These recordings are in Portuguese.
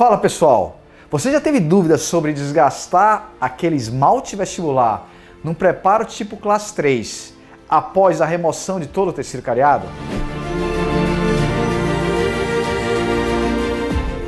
Fala pessoal, você já teve dúvidas sobre desgastar aquele esmalte vestibular num preparo tipo classe 3 após a remoção de todo o tecido cariado?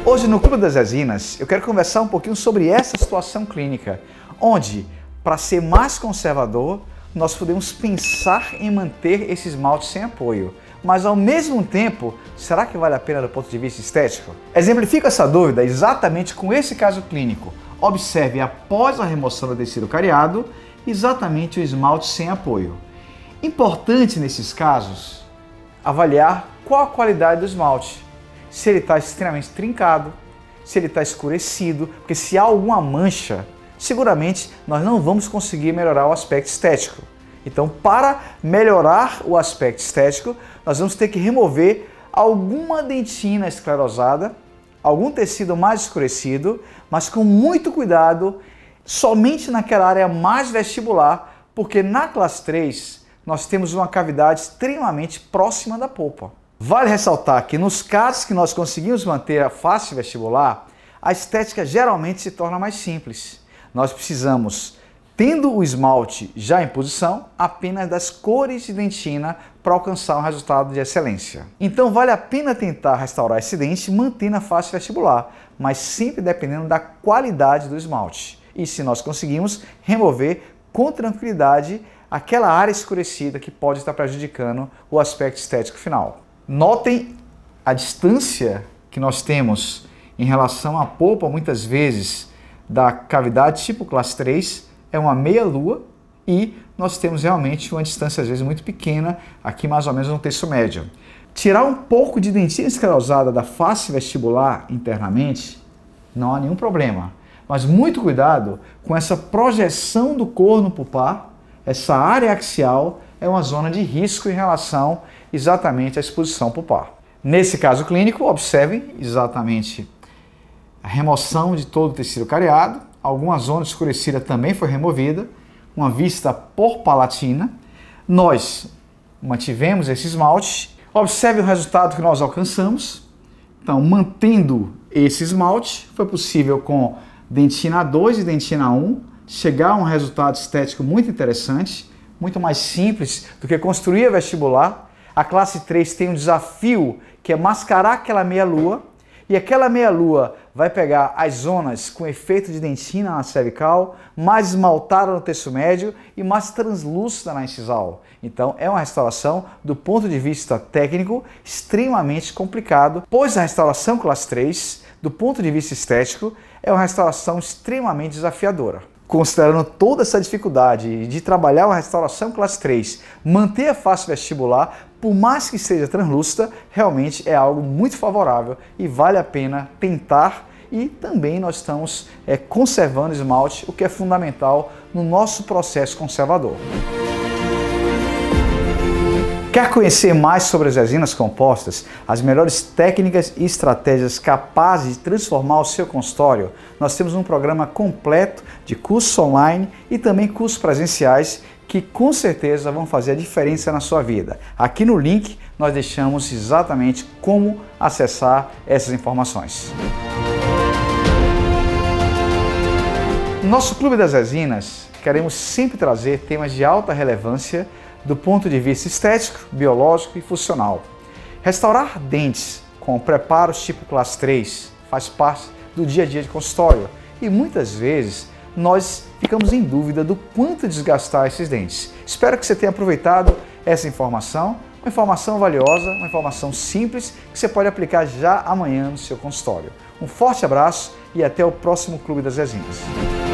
Hoje no Clube das Resinas eu quero conversar um pouquinho sobre essa situação clínica, onde, para ser mais conservador, nós podemos pensar em manter esse esmalte sem apoio. Mas ao mesmo tempo, será que vale a pena do ponto de vista estético? Exemplifico essa dúvida exatamente com esse caso clínico. Observe após a remoção do tecido cariado, exatamente o esmalte sem apoio. Importante nesses casos, avaliar qual a qualidade do esmalte. Se ele está extremamente trincado, se ele está escurecido, porque se há alguma mancha, seguramente nós não vamos conseguir melhorar o aspecto estético. Então, para melhorar o aspecto estético, nós vamos ter que remover alguma dentina esclerosada, algum tecido mais escurecido, mas com muito cuidado, somente naquela área mais vestibular, porque na classe 3 nós temos uma cavidade extremamente próxima da polpa. Vale ressaltar que nos casos que nós conseguimos manter a face vestibular, a estética geralmente se torna mais simples. Nós precisamos, tendo o esmalte já em posição, apenas das cores de dentina para alcançar um resultado de excelência. Então vale a pena tentar restaurar esse dente mantendo a face vestibular, mas sempre dependendo da qualidade do esmalte. E se nós conseguimos remover com tranquilidade aquela área escurecida que pode estar prejudicando o aspecto estético final. Notem a distância que nós temos em relação à polpa, muitas vezes, da cavidade tipo classe 3, é uma meia lua e nós temos realmente uma distância às vezes muito pequena, aqui mais ou menos um terço médio. Tirar um pouco de dentina esclerosada da face vestibular internamente não há nenhum problema, mas muito cuidado com essa projeção do corno pulpar. Essa área axial é uma zona de risco em relação exatamente à exposição pulpar. Nesse caso clínico, observem exatamente a remoção de todo o tecido cariado. Alguma zona escurecida também foi removida, uma vista porpalatina. Nós mantivemos esse esmalte. Observe o resultado que nós alcançamos. Então, mantendo esse esmalte, foi possível com dentina 2 e dentina 1 chegar a um resultado estético muito interessante, muito mais simples do que construir a vestibular. A classe 3 tem um desafio que é mascarar aquela meia-lua, e aquela meia-lua vai pegar as zonas com efeito de dentina na cervical, mais esmaltada no terço médio e mais translúcida na incisal. Então é uma restauração, do ponto de vista técnico, extremamente complicado, pois a restauração classe 3, do ponto de vista estético, é uma restauração extremamente desafiadora. Considerando toda essa dificuldade de trabalhar uma restauração classe 3, manter a face vestibular, por mais que seja translúcida, realmente é algo muito favorável e vale a pena tentar. E também nós estamos conservando esmalte, o que é fundamental no nosso processo conservador. Quer conhecer mais sobre as resinas compostas, as melhores técnicas e estratégias capazes de transformar o seu consultório? Nós temos um programa completo de cursos online e também cursos presenciais que com certeza vão fazer a diferença na sua vida. Aqui no link nós deixamos exatamente como acessar essas informações. No nosso Clube das Resinas, queremos sempre trazer temas de alta relevância do ponto de vista estético, biológico e funcional. Restaurar dentes com preparos tipo classe 3 faz parte do dia a dia de consultório e muitas vezes nós ficamos em dúvida do quanto desgastar esses dentes. Espero que você tenha aproveitado essa informação, uma informação valiosa, uma informação simples que você pode aplicar já amanhã no seu consultório. Um forte abraço e até o próximo Clube das Resinas.